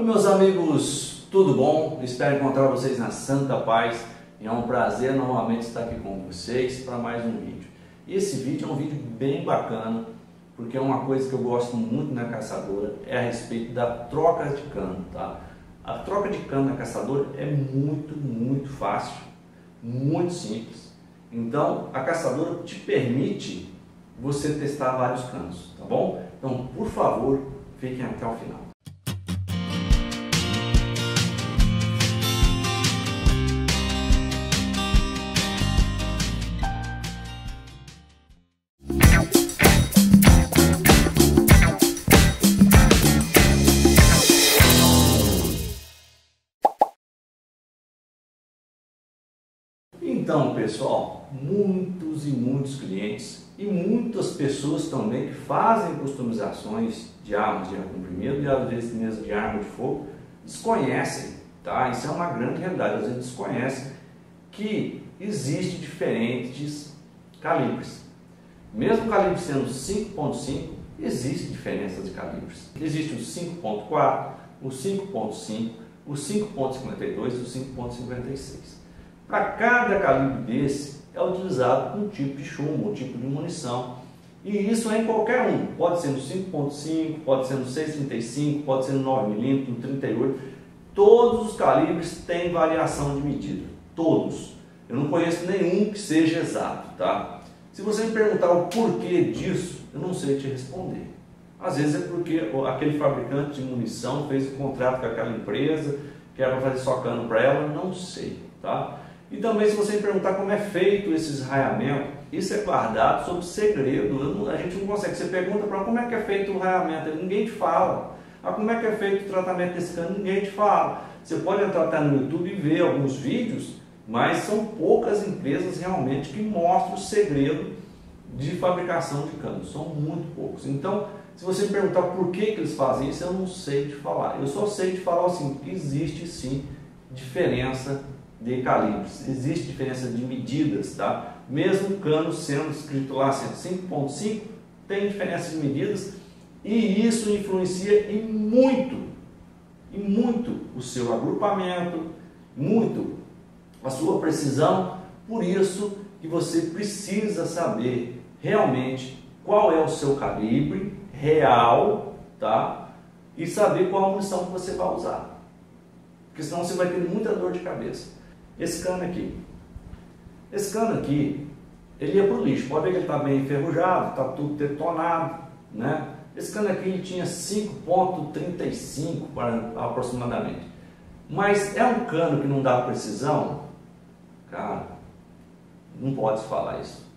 Oi meus amigos, tudo bom? Espero encontrar vocês na Santa Paz e é um prazer novamente estar aqui com vocês para mais um vídeo. Esse vídeo é um vídeo bem bacana porque é uma coisa que eu gosto muito na Caçadora, é a respeito da troca de cano, tá? A troca de cano na Caçadora é muito fácil, muito simples. Então a Caçadora te permite você testar vários canos, tá bom? Então por favor, fiquem até o final. Então pessoal, muitos e muitos clientes e muitas pessoas também que fazem customizações de armas de comprimido e às vezes mesmo de arma de fogo desconhecem, tá? Isso é uma grande realidade, às vezes desconhecem que existem diferentes calibres. Mesmo o calibre sendo 5.5, existem diferenças de calibres. Existe o 5.4, o 5.5, o 5.52 e o 5.56. Para cada calibre desse é utilizado um tipo de chumbo, um tipo de munição. E isso é em qualquer um. Pode ser no 5.5, pode ser no 6.35, pode ser no 9mm, no 38. Todos os calibres têm variação de medida. Todos. Eu não conheço nenhum que seja exato, tá? Se você me perguntar o porquê disso, eu não sei te responder. Às vezes é porque aquele fabricante de munição fez um contrato com aquela empresa, que era para fazer só cano para ela, não sei, tá? E também se você me perguntar como é feito esse raiamento, isso é guardado sob segredo, a gente não consegue. Você pergunta para como é que é feito o raiamento, ninguém te fala. Ah, como é que é feito o tratamento desse cano, ninguém te fala. Você pode entrar até no YouTube e ver alguns vídeos, mas são poucas empresas realmente que mostram o segredo de fabricação de canos, são muito poucos. Então, se você me perguntar por que eles fazem isso, eu não sei te falar. Eu só sei te falar assim, que existe sim diferença de calibres, existe diferença de medidas, tá? Mesmo o cano sendo escrito lá 5.5, tem diferença de medidas e isso influencia em muito o seu agrupamento, muito a sua precisão. Por isso que você precisa saber realmente qual é o seu calibre real, tá? E saber qual a munição que você vai usar, porque senão você vai ter muita dor de cabeça. Esse cano aqui, ele ia para o lixo. Pode ver que ele está bem enferrujado, está tudo detonado, né? Esse cano aqui ele tinha 5.35 aproximadamente. Mas é um cano que não dá precisão? Cara, não pode falar isso.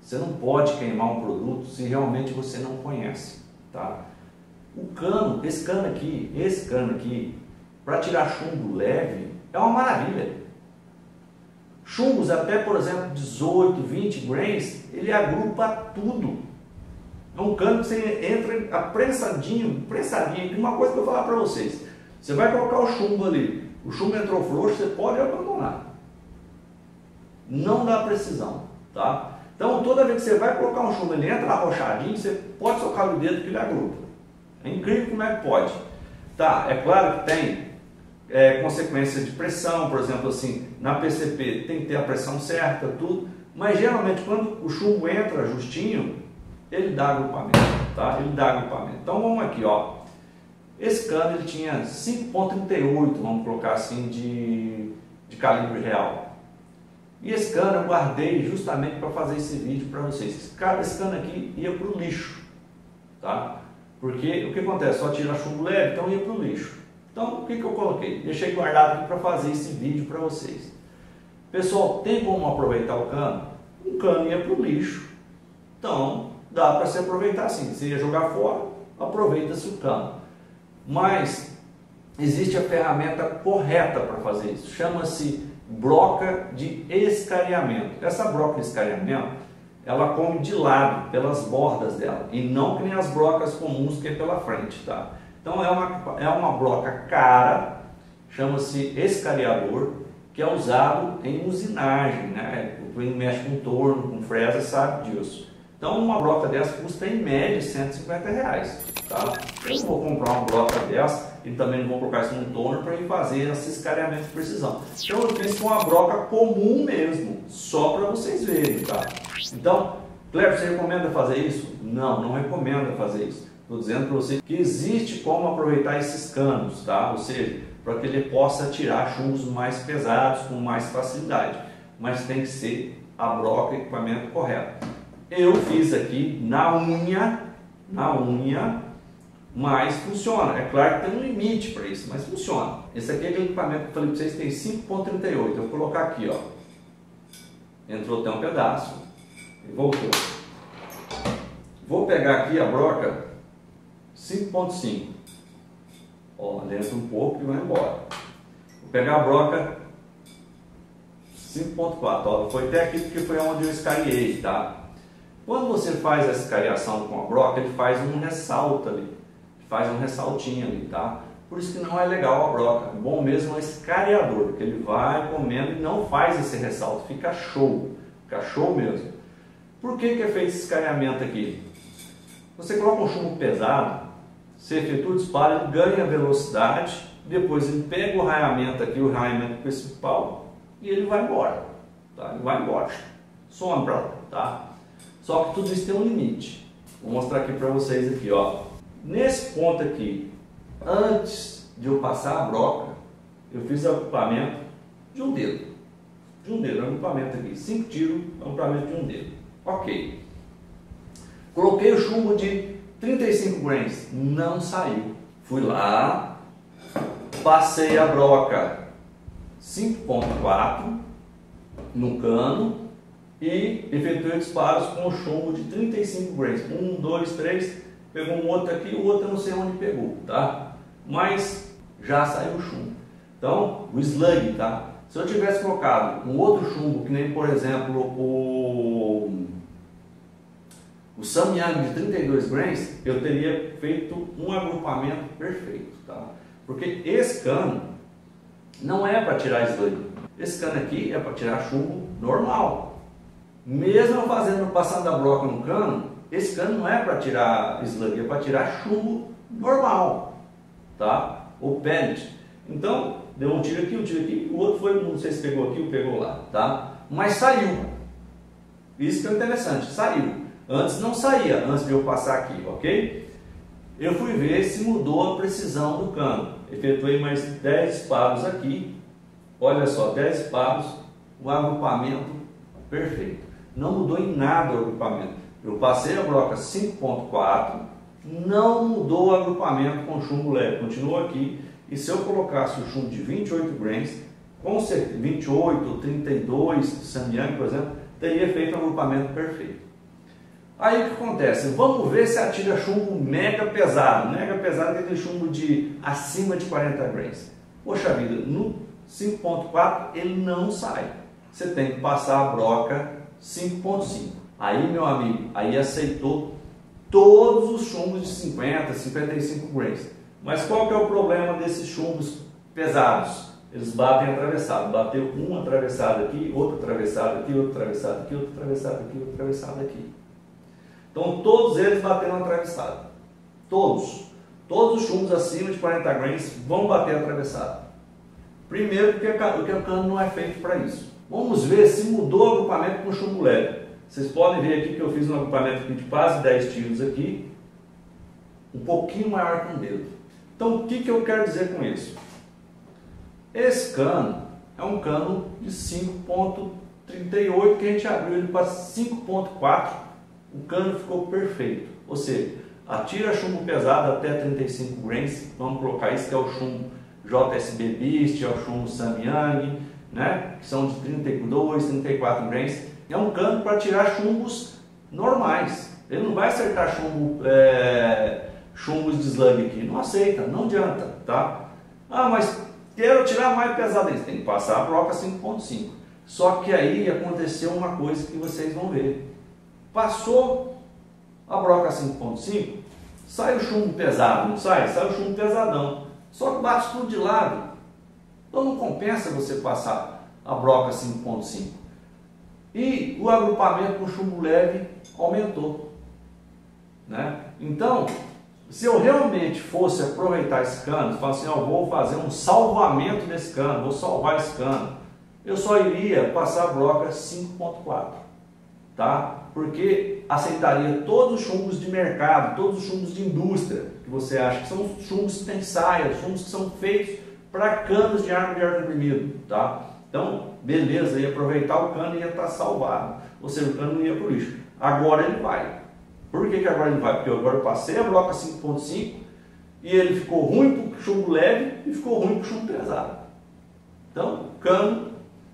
Você não pode queimar um produto se realmente você não conhece, tá? Esse cano aqui, para tirar chumbo leve, é uma maravilha. Chumbos até, por exemplo, 18, 20 grains, ele agrupa tudo. É um cano que você entra prensadinho. Uma coisa que eu vou falar para vocês. Você vai colocar o chumbo ali. O chumbo entrou frouxo, você pode abandonar. Não dá precisão, tá? Então, toda vez que você vai colocar um chumbo, ele entra arrochadinho, você pode socar o dedo que ele agrupa. É incrível como é que pode. Tá, é claro que tem... consequência de pressão, por exemplo, assim, na PCP tem que ter a pressão certa, tudo, mas geralmente quando o chumbo entra justinho, ele dá agrupamento, tá? Ele dá agrupamento. Então vamos aqui, ó. Esse cano ele tinha 5.38, vamos colocar assim, de calibre real. E esse cano eu guardei justamente para fazer esse vídeo para vocês. Esse cano aqui ia para o lixo, tá? Porque o que acontece? Só tira chumbo leve, então ia para o lixo. Então, o que eu coloquei? Deixei guardado aqui para fazer esse vídeo para vocês. Pessoal, tem como aproveitar o cano? O cano ia para o lixo. Então, dá para se aproveitar sim. Se ia jogar fora, aproveita-se o cano. Mas, existe a ferramenta correta para fazer isso. Chama-se broca de escariamento. Essa broca de escariamento, ela come de lado, pelas bordas dela. E não que nem as brocas comuns que é pela frente, tá? Então é uma broca cara, chama-se escariador, que é usado em usinagem, né? Quem mexe com torno, com fresa, sabe disso. Então uma broca dessa custa em média R$150, tá? Eu não vou comprar uma broca dessa e também não vou colocar isso num toner para ele fazer esse escareamento de precisão. Então eu fiz com uma broca comum mesmo, só para vocês verem, tá? Então, Cleber, você recomenda fazer isso? Não, não recomenda fazer isso. Estou dizendo para você que existe como aproveitar esses canos, tá? Ou seja, para que ele possa tirar chumbos mais pesados com mais facilidade, mas tem que ser a broca e equipamento correto. Eu fiz aqui na unha, mas funciona. É claro que tem um limite para isso, mas funciona. Esse aqui é aquele equipamento que eu falei para vocês, tem 5.38. Eu vou colocar aqui, ó. Entrou até um pedaço e voltou. Vou pegar aqui a broca 5.5. Ó, dentro um pouco e vai embora. Vou pegar a broca 5.4. Ó, foi até aqui porque foi onde eu escariei, tá? Quando você faz essa escariação com a broca, ele faz um ressalto ali, faz um ressaltinho ali, tá? Por isso que não é legal a broca, é bom mesmo é escariador, porque ele vai comendo e não faz esse ressalto, fica show mesmo. Por que é feito esse escariamento aqui? Você coloca um chumbo pesado, você efetua o disparo, ele ganha velocidade, depois ele pega o raiamento aqui, o raiamento principal, e ele vai embora, tá? Ele vai embora, some pra lá, tá? Só que tudo isso tem um limite. Vou mostrar aqui para vocês aqui, ó. Nesse ponto aqui, antes de eu passar a broca, eu fiz agrupamento de um dedo. De um dedo, agrupamento aqui. 5 tiros, agrupamento de um dedo. Ok. Coloquei o chumbo de 35 grains. Não saiu. Fui lá, passei a broca 5.4 no cano. E efetuei disparos com o chumbo de 35 grains. 1, 2, 3. Pegou um outro aqui, o outro eu não sei onde pegou, tá? Mas já saiu o chumbo. Então, o slug, tá? Se eu tivesse colocado um outro chumbo, que nem por exemplo o Samyang de 32 grains, eu teria feito um agrupamento perfeito, tá? Porque esse cano não é para tirar slug. Esse cano aqui é para tirar chumbo normal. Mesmo passando a broca no cano, esse cano não é para tirar slug, é para tirar chumbo normal, tá? Ou pellet. Então, deu um tiro aqui, um tiro aqui, o outro foi, não sei se pegou aqui ou pegou lá, tá? Mas saiu. Isso que é interessante, saiu. Antes não saía, antes de eu passar aqui, ok? Eu fui ver se mudou a precisão do cano. Efetuei mais 10 disparos aqui. Olha só, 10 disparos, o agrupamento perfeito. Não mudou em nada o agrupamento. Eu passei a broca 5.4, não mudou o agrupamento com chumbo leve, continuou aqui. E se eu colocasse o chumbo de 28 grains, com 28, 32, Samyang, por exemplo, teria feito um agrupamento perfeito. Aí o que acontece? Vamos ver se atira chumbo mega pesado. Mega pesado é aquele chumbo de acima de 40 grains. Poxa vida, no 5.4 ele não sai. Você tem que passar a broca 5.5. Aí, meu amigo, aí aceitou todos os chumbos de 50, 55 grains. Mas qual que é o problema desses chumbos pesados? Eles batem atravessado. Bateu um atravessado aqui, outro atravessado aqui, outro atravessado aqui, outro atravessado aqui, outro atravessado aqui. Então, todos eles bateram atravessado. Todos. Todos os chumbos acima de 40 grains vão bater atravessado. Primeiro, porque o cano não é feito para isso. Vamos ver se mudou o agrupamento com chumbo leve. Vocês podem ver aqui que eu fiz um agrupamento de quase 10 tiros aqui. Um pouquinho maior que um dedo. Então o que, que eu quero dizer com isso? Esse cano é um cano de 5.38 que a gente abriu ele para 5.4. O cano ficou perfeito. Ou seja, atira chumbo pesado até 35 grains. Vamos colocar isso que é o chumbo JSB Beast, é o chumbo Samyang, né? Que são de 32, 34 grains. É um cano para tirar chumbos normais. Ele não vai acertar chumbo, chumbos de slug aqui. Não aceita, não adianta, tá? Ah, mas quero tirar mais pesado. Tem que passar a broca 5.5. Só que aí aconteceu uma coisa que vocês vão ver. Passou a broca 5.5, sai o chumbo pesado, não sai? Sai o chumbo pesadão. Só que bate tudo de lado. Então não compensa você passar a broca 5.5. E o agrupamento com chumbo leve aumentou, né? Então, Se eu realmente fosse aproveitar esse cano, falar assim, ó, vou fazer um salvamento nesse cano, vou salvar esse cano, eu só iria passar a broca 5.4, tá? Porque aceitaria todos os chumbos de mercado, todos os chumbos de indústria que você acha, que são chumbos que tem saia, chumbos que são feitos para canos de arma de ar comprimido, tá? Então, beleza, ia aproveitar o cano e ia estar salvado, ou seja, o cano não ia para o lixo. Agora ele vai. Por que agora ele vai? Porque eu agora passei a broca 5.5 e ele ficou ruim para o chumbo leve e ficou ruim para o chumbo pesado. Então, o cano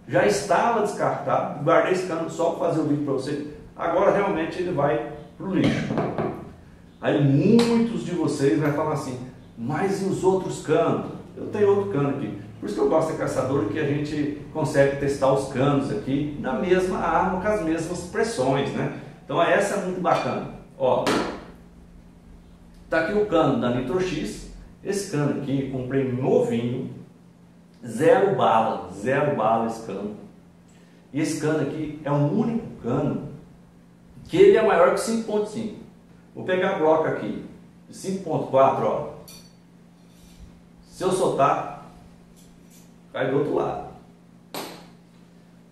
já estava descartado, guardei esse cano só para fazer o vídeo para você. Agora realmente ele vai para o lixo. Aí muitos de vocês vão falar assim, mas e os outros canos? Eu tenho outro cano aqui. Por isso que eu gosto da Caçadora, que a gente consegue testar os canos aqui na mesma arma, com as mesmas pressões, né? Então essa é muito bacana. Ó, tá aqui o cano da Nitro-X. Esse cano aqui, comprei novinho, zero bala esse cano. E esse cano aqui é um único cano que ele é maior que 5.5. Vou pegar a broca aqui, 5.4, ó. Se eu soltar, cai do outro lado.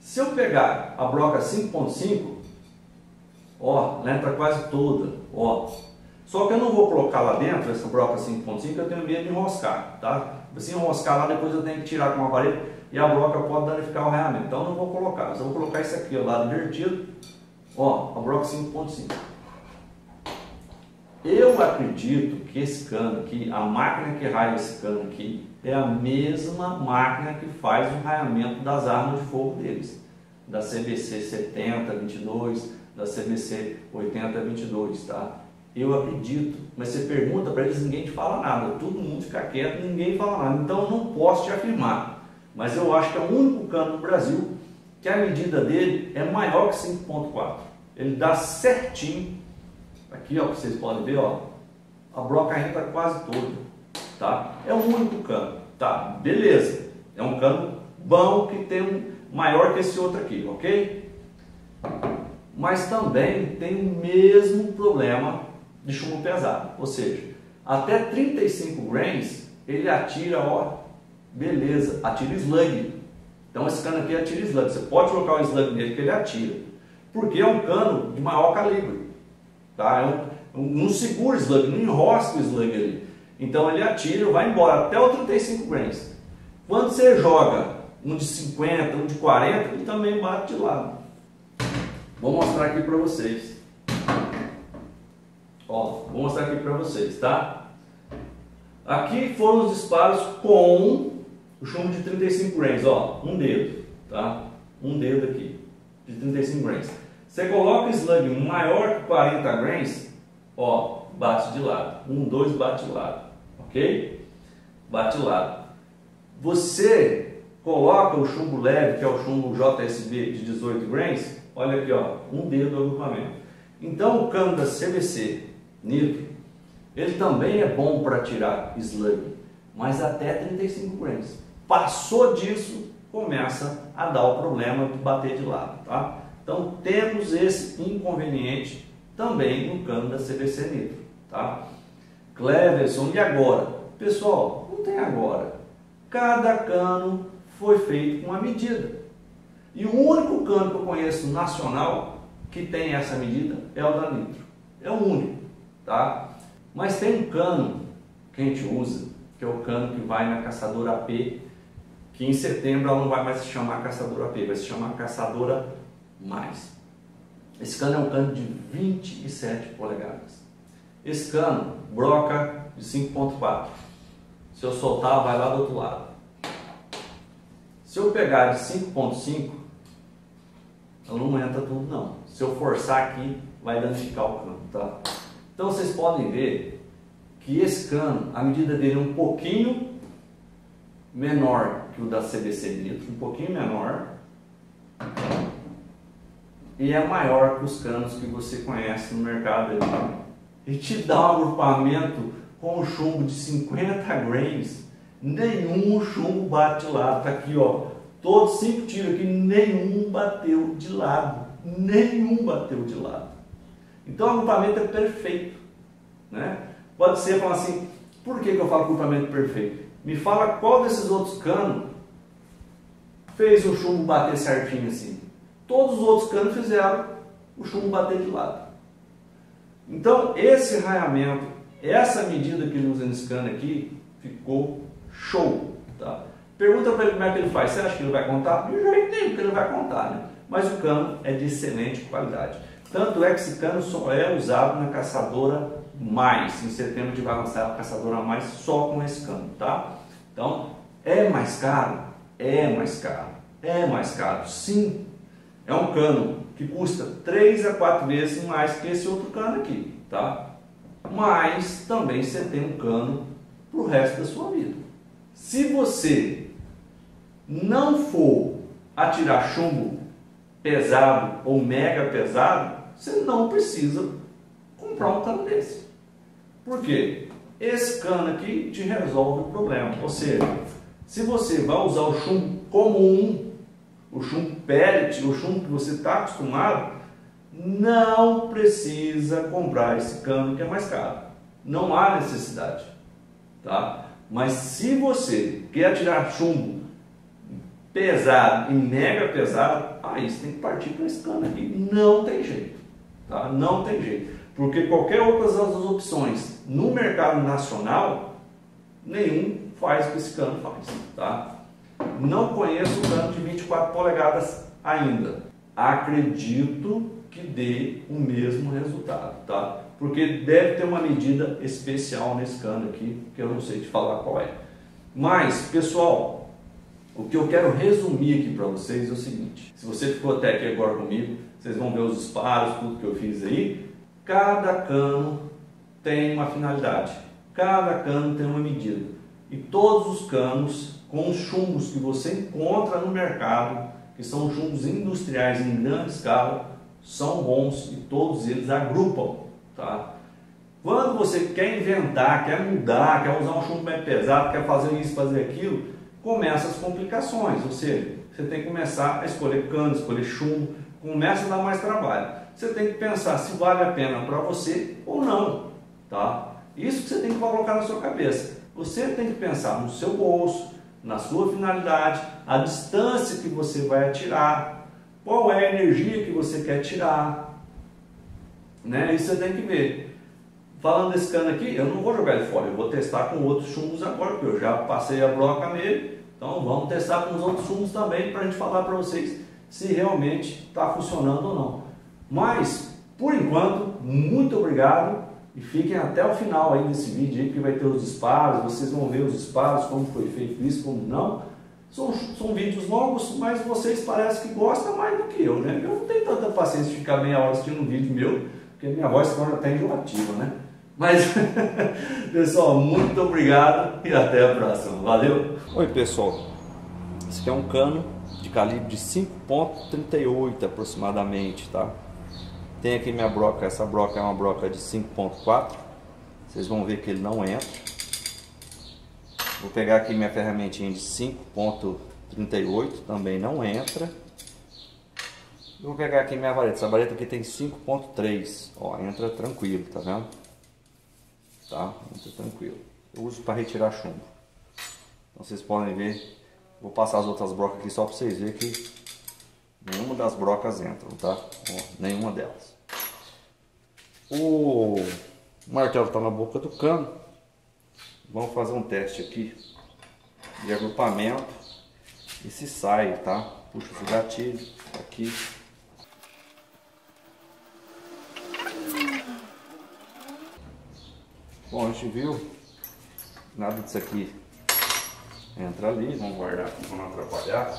Se eu pegar a broca 5.5, ó, ela entra quase toda, ó. Só que eu não vou colocar lá dentro essa broca 5.5, eu tenho medo de enroscar, tá? Se enroscar lá, depois eu tenho que tirar com o aparelho e a broca pode danificar o arreamento. Então eu não vou colocar, eu só vou colocar isso aqui, ó, lado invertido, ó, a broca 5.5. Eu acredito que esse cano aqui, a máquina que raia esse cano aqui, é a mesma máquina que faz o raiamento das armas de fogo deles. Da CBC 70-22, da CBC 80-22, tá? Eu acredito, mas você pergunta para eles, ninguém te fala nada. Todo mundo fica quieto, ninguém fala nada. Então eu não posso te afirmar. Mas eu acho que é o único cano no Brasil que a medida dele é maior que 5.4. Ele dá certinho. Aqui, ó, vocês podem ver, ó, a broca entra quase toda, tá? É um único cano, tá? Beleza, é um cano bom que tem um maior que esse outro aqui, ok? Mas também tem o mesmo problema de chumbo pesado, ou seja, até 35 grains ele atira, ó, beleza, atira slug. Então esse cano aqui atira slug, você pode colocar o slug nele que ele atira, porque é um cano de maior calibre. Tá? Não segura o slug, não enrosca o slug ali. Então ele atira, vai embora até o 35 grains. Quando você joga um de 50, um de 40, ele também bate de lado. Vou mostrar aqui para vocês. Ó, vou mostrar aqui para vocês, tá? Aqui foram os disparos com o chumbo de 35 grains, ó, um dedo, tá? Um dedo aqui de 35 grains. Você coloca o slug maior que 40 grains, ó, bate de lado. 1, 2, bate de lado, ok? Bate de lado. Você coloca o chumbo leve, que é o chumbo JSB de 18 grains, olha aqui, ó, um dedo do agrupamento. Então o cano da CBC Nitro, ele também é bom para tirar slug, mas até 35 grains. Passou disso, começa a dar o problema de bater de lado, tá? Então temos esse inconveniente também no cano da CBC Nitro, tá? Cleverson, e agora? Pessoal, não tem agora. Cada cano foi feito com uma medida. E o único cano que eu conheço nacional que tem essa medida é o da Nitro. É o único, tá? Mas tem um cano que a gente usa, que é o cano que vai na Caçadora AP, que em setembro ela não vai mais se chamar Caçadora AP, vai se chamar Caçadora mais. Esse cano é um cano de 27 polegadas. Esse cano, broca de 5.4. Se eu soltar, vai lá do outro lado. Se eu pegar de 5.5, ela não entra tudo não. Se eu forçar aqui, vai danificar o cano, tá? Então vocês podem ver que esse cano, a medida dele é um pouquinho menor que o da CBC Nitro, um pouquinho menor. E é maior que os canos que você conhece no mercado ali. E te dá um agrupamento com chumbo de 50 grains, nenhum chumbo bate de lado. Tá aqui, ó, todos 5 tiros aqui, nenhum bateu de lado, nenhum bateu de lado. Então o agrupamento é perfeito, né? Pode ser falar assim, por que eu falo culpamento perfeito? Me fala qual desses outros canos fez o chumbo bater certinho assim. Todos os outros canos fizeram o chumbo bater de lado. Então, esse raiamento, essa medida que ele usa nesse cano aqui, ficou show. Tá? Pergunta para ele como é que ele faz. Você acha que ele vai contar? De jeito nenhum, porque ele vai contar, né? Mas o cano é de excelente qualidade. Tanto é que esse cano só é usado na Caçadora Mais. Em setembro a gente vai lançar a Caçadora Mais só com esse cano, tá? Então, é mais caro? É mais caro. É mais caro, sim. É um cano que custa 3 a 4 vezes mais que esse outro cano aqui, tá? Mas também você tem um cano para o resto da sua vida. Se você não for atirar chumbo pesado ou mega pesado, você não precisa comprar um cano desse. Por quê? Esse cano aqui te resolve o problema. Ou seja, se você vai usar o chumbo comum, o chumbo pellet, o chumbo que você está acostumado, não precisa comprar esse cano que é mais caro. Não há necessidade, tá? Mas se você quer atirar chumbo pesado e mega pesado, aí você tem que partir para esse cano aqui. Não tem jeito, tá? Não tem jeito. Porque qualquer outras das opções no mercado nacional, nenhum faz o que esse cano faz, tá? Não conheço o cano de 24 polegadas ainda. Acredito que dê o mesmo resultado, tá? Porque deve ter uma medida especial nesse cano aqui, que eu não sei te falar qual é. Mas, pessoal, o que eu quero resumir aqui para vocês é o seguinte. Se você ficou até aqui agora comigo, vocês vão ver os disparos, tudo que eu fiz aí. Cada cano tem uma finalidade. Cada cano tem uma medida. E todos os canos com os chumbos que você encontra no mercado, que são chumbos industriais em grande escala, são bons e todos eles agrupam. Tá? Quando você quer inventar, quer mudar, quer usar um chumbo mais pesado, quer fazer isso, fazer aquilo, começa as complicações. Ou seja, você tem que começar a escolher cano, escolher chumbo, começa a dar mais trabalho. Você tem que pensar se vale a pena para você ou não. Tá? Isso que você tem que colocar na sua cabeça. Você tem que pensar no seu bolso, na sua finalidade, a distância que você vai atirar, qual é a energia que você quer tirar. Né? Isso você tem que ver. Falando desse cano aqui, eu não vou jogar ele fora, eu vou testar com outros chumbos agora, porque eu já passei a broca nele, então vamos testar com os outros chumbos também, para a gente falar para vocês se realmente está funcionando ou não. Mas, por enquanto, muito obrigado, e fiquem até o final aí desse vídeo, aí, porque vai ter os disparos, vocês vão ver os disparos, como foi feito isso, como não. São vídeos longos, mas vocês parecem que gostam mais do que eu, né? Eu não tenho tanta paciência de ficar meia hora assistindo um vídeo meu, porque minha voz agora está enjoativa, né? Mas, pessoal, muito obrigado e até a próxima. Valeu! Oi, pessoal. Esse aqui é um cano de calibre de 5.38 aproximadamente, tá? Tem aqui minha broca. Essa broca é uma broca de 5.4. Vocês vão ver que ele não entra. Vou pegar aqui minha ferramentinha de 5.38. Também não entra. Vou pegar aqui minha vareta. Essa vareta aqui tem 5.3. Ó, entra tranquilo, tá vendo? Tá? Entra tranquilo. Eu uso para retirar chumbo. Então vocês podem ver. Vou passar as outras brocas aqui só para vocês verem que nenhuma das brocas entram, tá? Ó, nenhuma delas. O martelo tá na boca do cano. Vamos fazer um teste aqui de agrupamento. E se sai, tá? Puxa esse gatilho aqui. Bom, a gente viu, nada disso aqui entra ali, vamos guardar para não atrapalhar.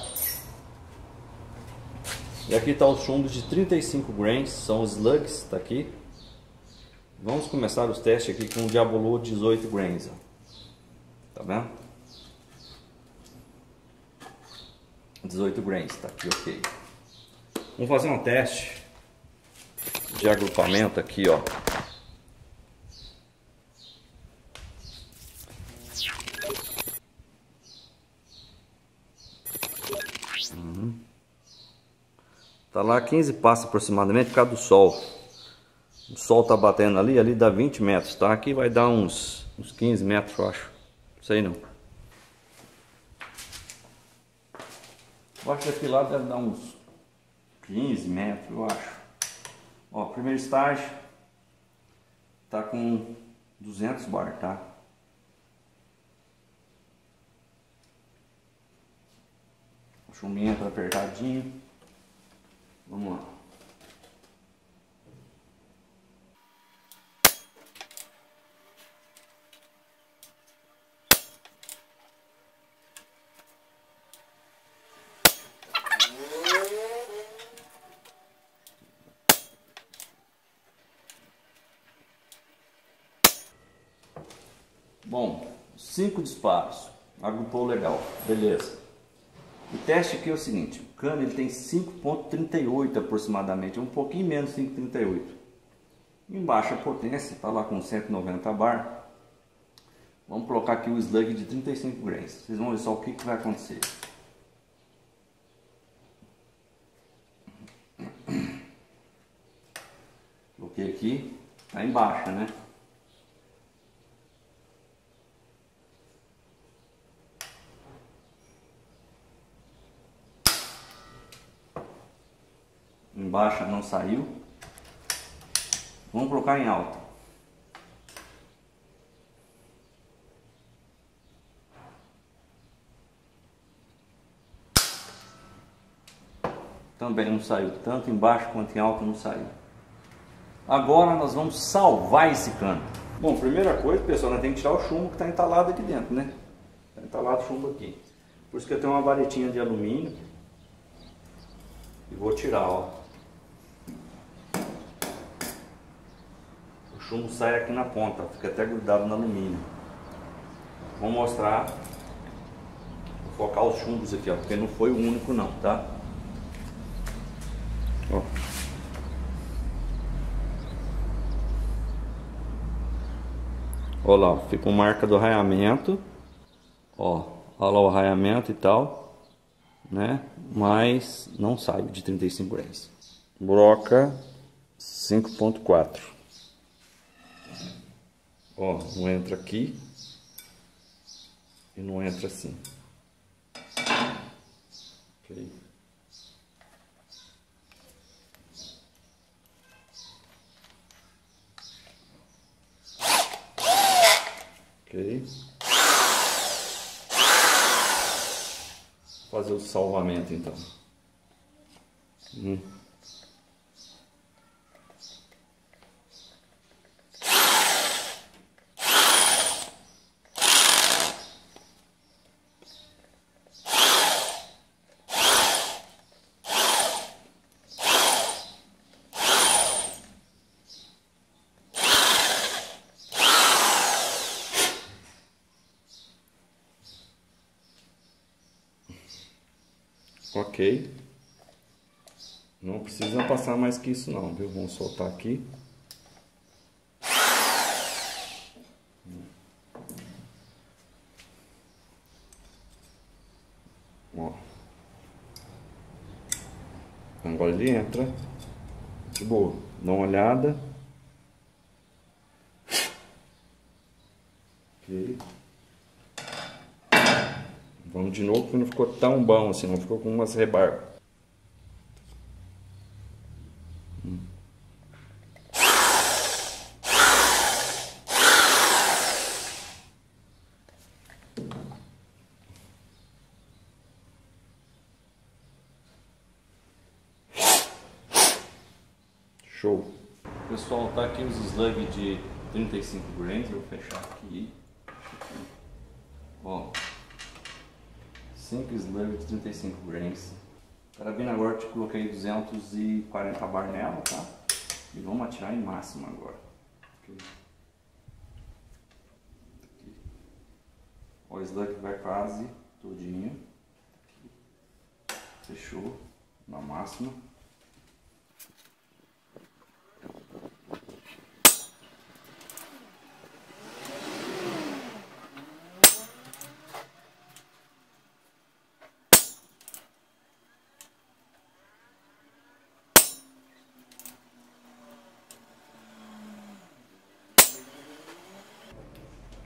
E aqui está os chumbos de 35 grains, são os slugs, tá aqui. Vamos começar os testes aqui com o Diabolô 18 grains, ó. Tá vendo? 18 grains, tá aqui, ok. Vamos fazer um teste de agrupamento aqui, ó. Tá lá 15 passos aproximadamente por causa do sol. O sol tá batendo ali, ali dá 20 metros, tá? Aqui vai dar uns 15 metros, eu acho. Não sei não. Eu acho que aqui lá deve dar uns 15 metros, eu acho. Ó, primeiro estágio tá com 200 bar, tá? O chumbinho tá apertadinho. Vamos lá. Bom, 5 disparos, agrupou legal, beleza. O teste aqui é o seguinte, o cano ele tem 5.38 aproximadamente, um pouquinho menos 5.38. Em baixa potência, está lá com 190 bar. Vamos colocar aqui o slug de 35 grains, vocês vão ver só o que vai acontecer. Coloquei aqui, está em baixa, né? Em baixa não saiu. Vamos colocar em alta. Também não saiu. Tanto em baixa quanto em alta não saiu. Agora nós vamos salvar esse cano. Bom, primeira coisa, pessoal, nós temos que tirar o chumbo que está entalado aqui dentro, né? Está entalado o chumbo aqui. Por isso que eu tenho uma varetinha de alumínio. E vou tirar, ó. O chumbo sai aqui na ponta, fica até grudado no alumínio. Vou mostrar, vou focar os chumbos aqui, ó, porque não foi o único não, tá? Ó. Olha lá, fica uma marca do raiamento, ó, olha lá o raiamento e tal, né? Mas não sai de 35 gramas. Broca 5.4. Ó, não entra aqui e não entra assim. Okay. Ok. Vou fazer o salvamento então. Ok, não precisa passar mais que isso não, viu? Vamos soltar aqui. Ó. Agora ele entra. De boa, dá uma olhada. Ok. Vamos de novo, porque não ficou tão bom assim, não ficou com umas rebarbas. Show! Pessoal, tá aqui os slug de 35 grains, vou fechar aqui. Ó. 5 slugs de 35 grains. Carabina agora eu te coloquei 240 bar nela, tá? E vamos atirar em máximo agora. Okay. Aqui. Ó, o slug vai quase todinho. Aqui. Fechou na máxima.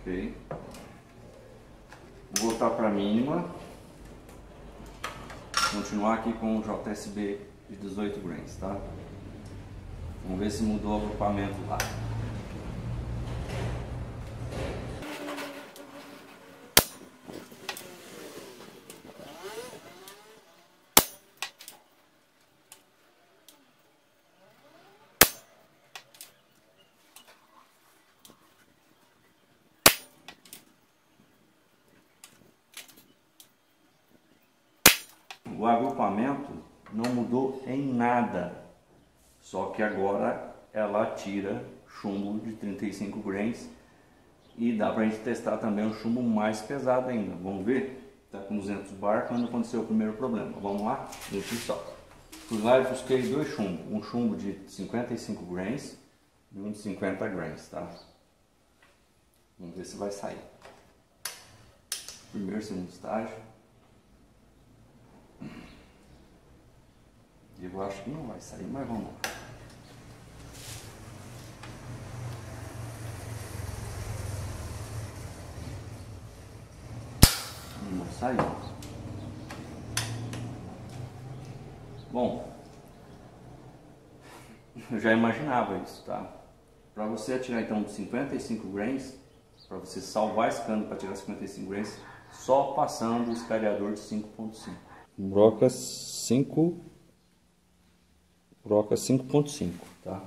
Ok. Vou voltar para a mínima. Continuar aqui com o JSB de 18 grains, tá? Vamos ver se mudou o agrupamento lá. O agrupamento não mudou em nada, só que agora ela tira chumbo de 35 grains e dá pra gente testar também um chumbo mais pesado ainda. Vamos ver, tá com 200 bar quando aconteceu o primeiro problema. Vamos lá, deixa eu só. Fui lá e busquei dois chumbos, um chumbo de 55 grains e um de 50 grains, tá? Vamos ver se vai sair. Primeiro, segundo estágio. Eu acho que não vai sair, mas vamos lá. Não saiu. Bom, eu já imaginava isso, tá? Para você atirar então 55 grains, para você salvar esse cano para tirar 55 grains, só passando o escariador de 5.5. Broca 5. Broca 5.5, tá?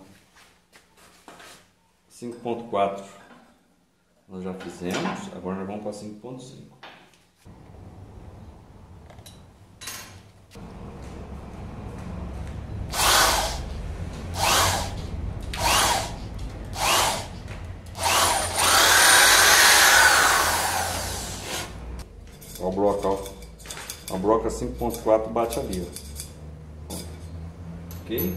5.4 nós já fizemos, agora nós vamos para 5.5. Olha o bloco, ó. A broca 5.4 bate ali, ó. Ok,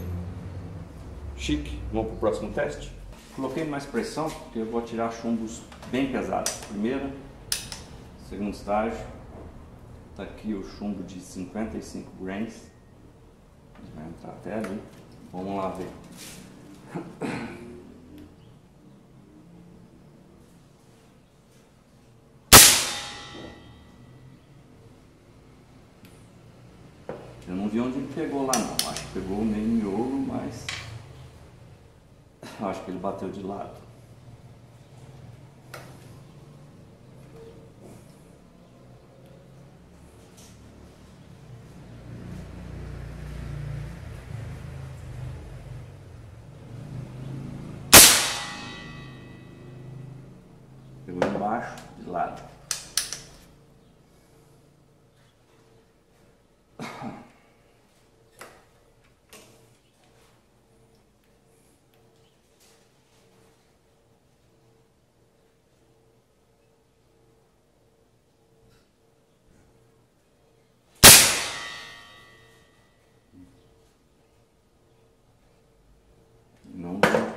chique. Vamos para o próximo teste. Coloquei mais pressão porque eu vou tirar chumbos bem pesados. Primeiro, segundo estágio. Tá aqui o chumbo de 55 grains. Vai entrar até ali. Vamos lá ver. Eu não vi onde ele pegou lá não, acho que pegou meio miolo, mas acho que ele bateu de lado. Pegou embaixo, de lado.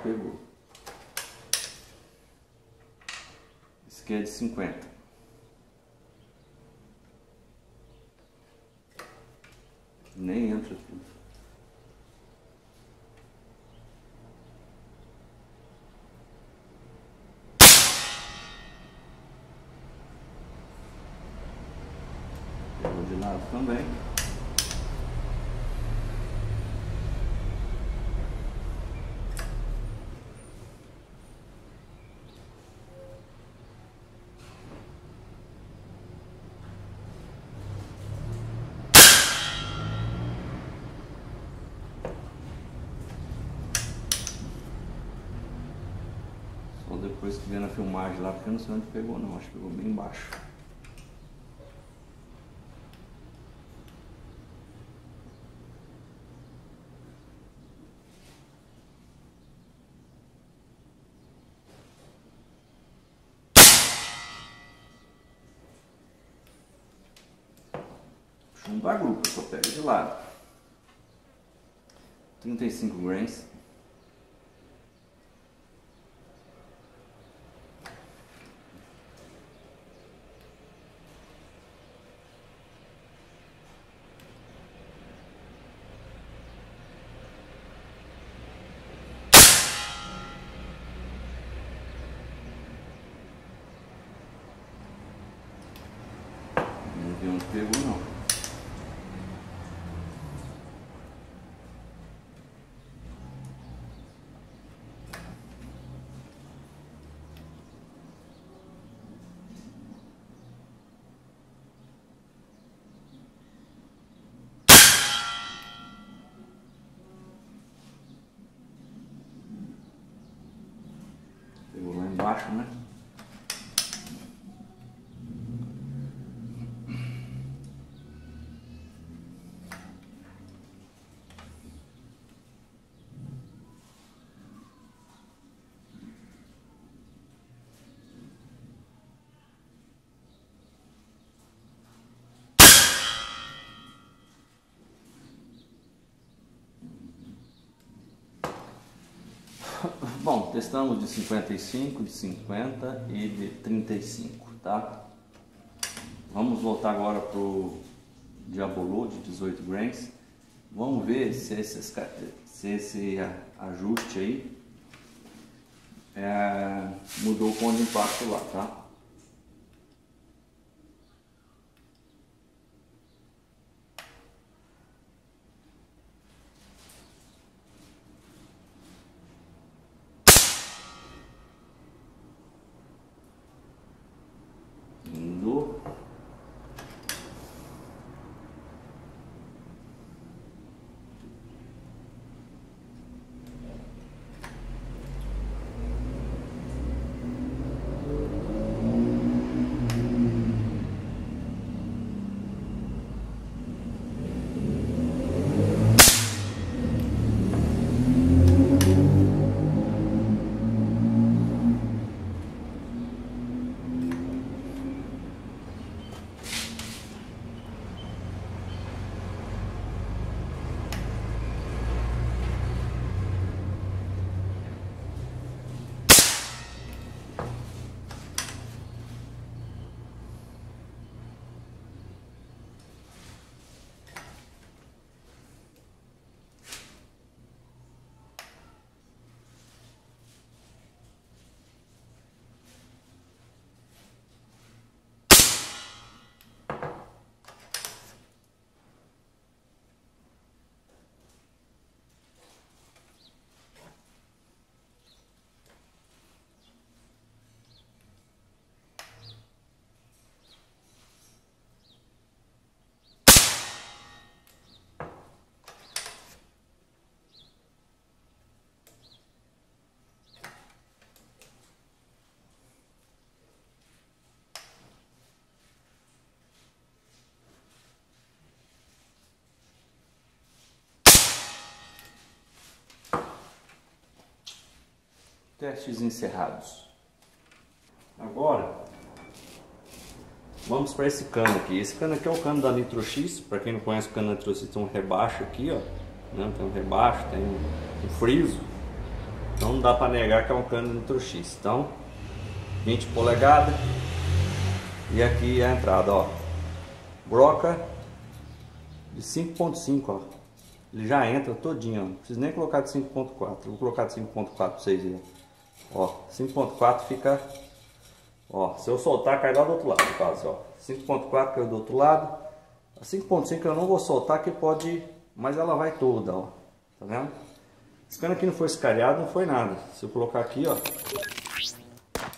Pegou. Esse aqui é de 50. Nem entra tudo. Pegou de lado também. Depois que vendo a filmagem lá, porque eu não sei onde pegou não, acho que pegou bem embaixo. Chumbo da grupa, só pega de lado. 35 grains. Pegou não. Pegou lá embaixo, né? Bom, testamos de 55, de 50 e de 35, tá? Vamos voltar agora para o Diabolô de 18 grains. Vamos ver se esse ajuste aí mudou o ponto de impacto lá, tá? Testes encerrados. Agora vamos para esse cano aqui. Esse cano aqui é o cano da Nitro-X. Para quem não conhece o cano da Nitro-X, tem um rebaixo aqui, ó, né? Tem um rebaixo, tem um friso. Então não dá para negar que é um cano da Nitro-X. Então 20 polegadas. E aqui é a entrada, ó, broca de 5.5, ó. Ele já entra todinho, ó. Não preciso nem colocar de 5.4. Vou colocar de 5.4 para vocês verem. Ó, 5.4 fica, ó, se eu soltar cai lá do outro lado, quase, ó. 5.4 caiu do outro lado. A 5.5 eu não vou soltar que pode, mas ela vai toda, ó. Tá vendo? Esse cano aqui não foi escalhado, não foi nada. Se eu colocar aqui, ó, tá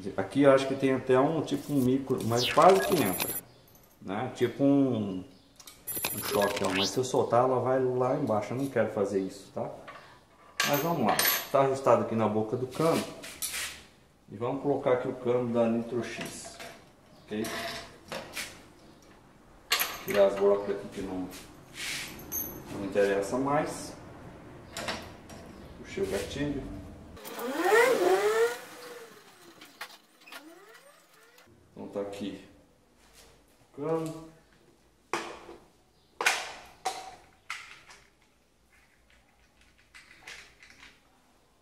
vendo? Aqui eu acho que tem até um tipo um micro, mas quase que entra, né? Tipo um choque, ó. Mas se eu soltar ela vai lá embaixo. Eu não quero fazer isso, tá? Mas vamos lá, está ajustado aqui na boca do cano. E vamos colocar aqui o cano da Nitro-X, ok? Tirar as brocas aqui que não interessa mais. Puxei o gatilho. Então tá aqui o cano.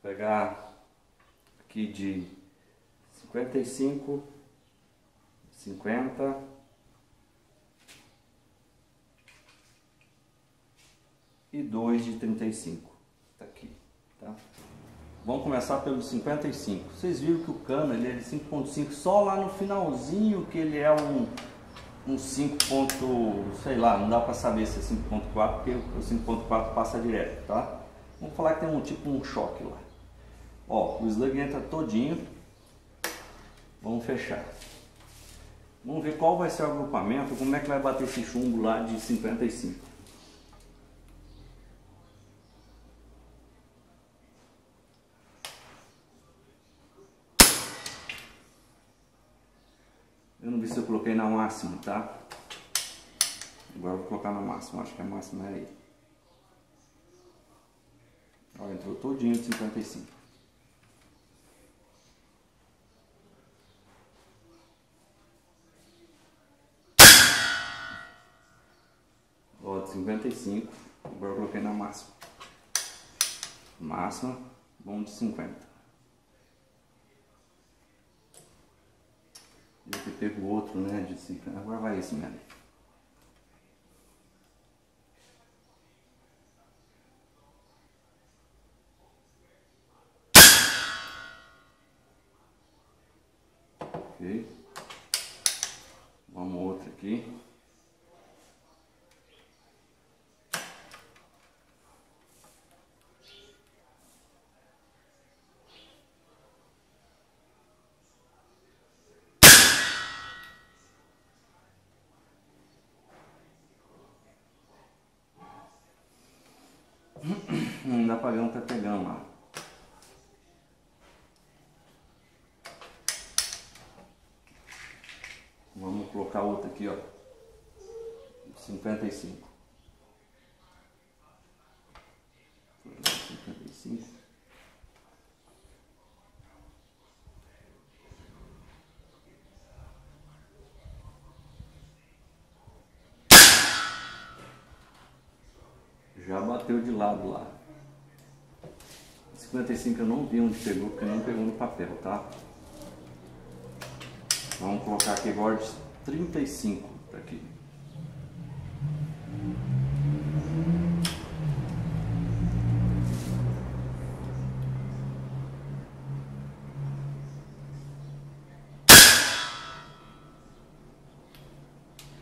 Pegar aqui de 55, 50 e 2 de 35, tá aqui, tá? Vamos começar pelo de 55. Vocês viram que o cano ele é de 5.5, só lá no finalzinho que ele é um 5. Sei lá, não dá para saber se é 5.4, porque o 5.4 passa direto, tá? Vamos falar que tem um choque lá. Ó, o slug entra todinho. Vamos fechar. Vamos ver qual vai ser o agrupamento, como é que vai bater esse chumbo lá de 55. Eu não vi se eu coloquei na máxima, tá? Agora eu vou colocar na máxima, acho que a máxima é aí. Ó, entrou todinho de 55. Ó, de 55, agora eu coloquei na máxima. Máxima, bom de 50. Deve ter pego outro, né, de 50. Agora vai esse mesmo. Ok. Vamos outro aqui. Não dá pra ver onde tá pegando lá. Vamos colocar outra aqui, ó. 55. 55. Já bateu de lado lá. 55 eu não vi onde pegou, porque não pegou no papel, tá? Vamos colocar aqui agora de 35 tá aqui.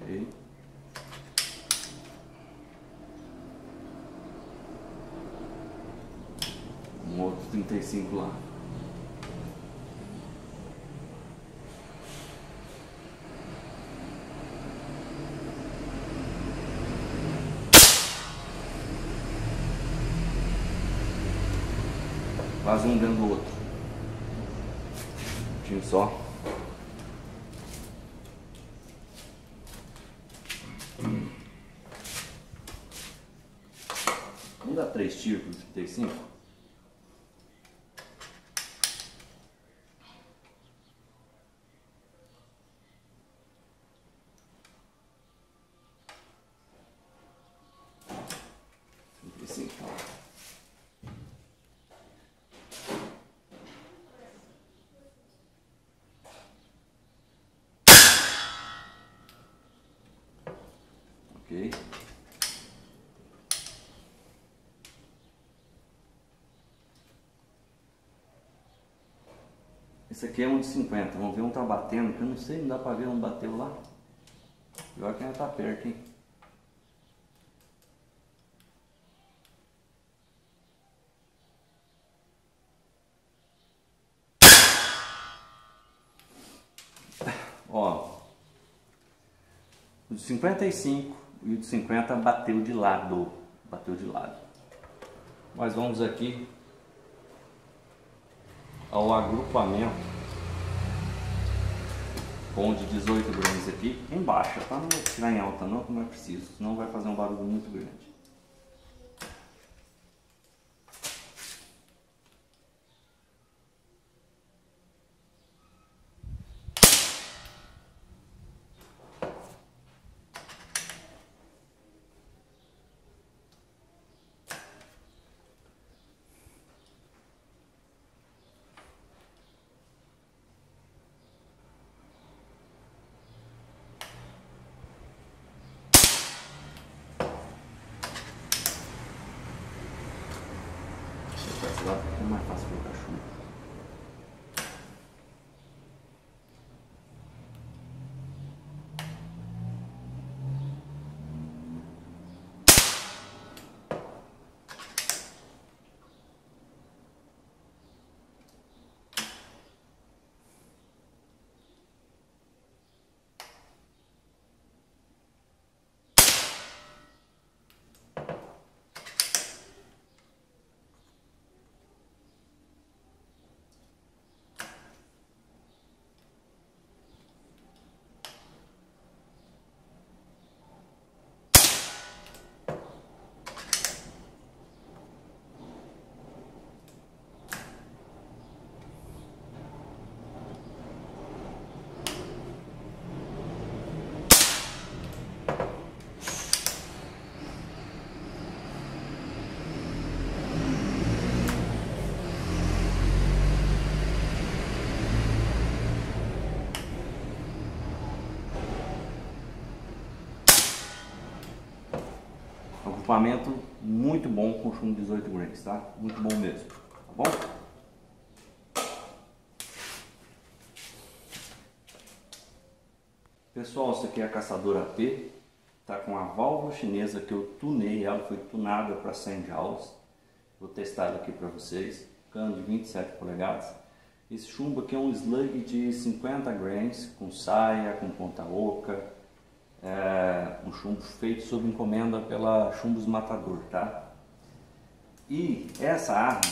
Ok. Outro 35 lá. Faz um dentro do outro. Um pouquinho só. Vamos dar 3 tiros pro 35? Ok. Esse aqui é um de 50. Vamos ver onde tá batendo, que eu não sei, não dá pra ver onde bateu lá. Pior que ainda tá perto, hein? Ó, o de 55 e o de 50 bateu de lado, Mas vamos aqui ao agrupamento com o de 18 gramas aqui em baixa, tá? Não vou tirar em alta não, porque não é preciso, senão vai fazer um barulho muito grande. mais fácil ver o cachorro. Equipamento muito bom com chumbo 18 grains, tá? Muito bom mesmo, tá bom? Pessoal, essa aqui é a Caçadora T, tá com a válvula chinesa que eu tunei, ela foi tunada para 100 joules. Vou testar ela aqui para vocês, cano de 27 polegadas. Esse chumbo aqui é um slug de 50 grains, com saia, com ponta oca. É um chumbo feito sob encomenda pela Chumbos Matador, tá? E essa arma,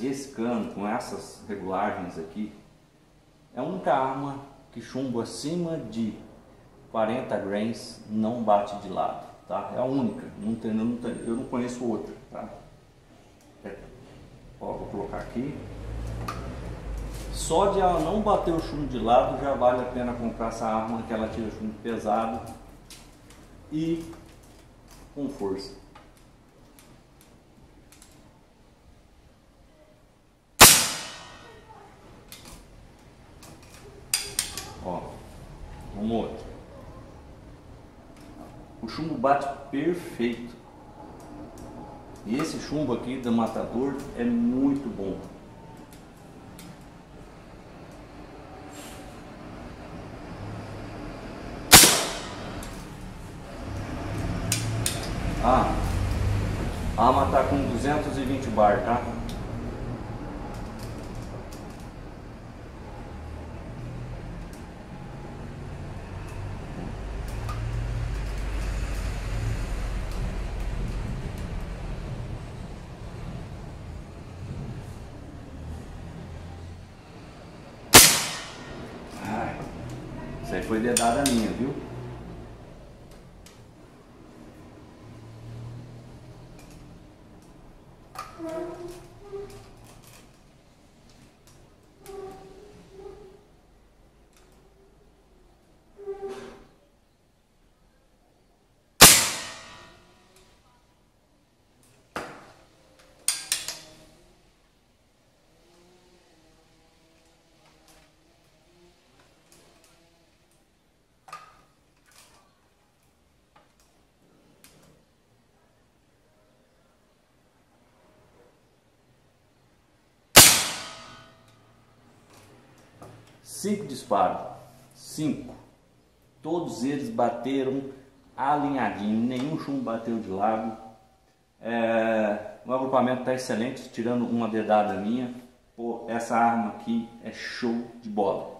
esse cano com essas regulagens aqui, é a única arma que chumbo acima de 40 grains não bate de lado, tá? É a única, eu não conheço outra, tá? Ó, vou colocar aqui. Só de ela não bater o chumbo de lado já vale a pena comprar essa arma, que ela tira chumbo pesado e com força. Ó, um outro. O chumbo bate perfeito. E esse chumbo aqui do Matador é muito bom. A arma tá com 220 bar, tá? Ai, isso aí foi dedada minha, viu? Cinco disparos, cinco, todos eles bateram alinhadinho, nenhum chumbo bateu de lado, o agrupamento está excelente, tirando uma dedada minha. Pô, essa arma aqui é show de bola.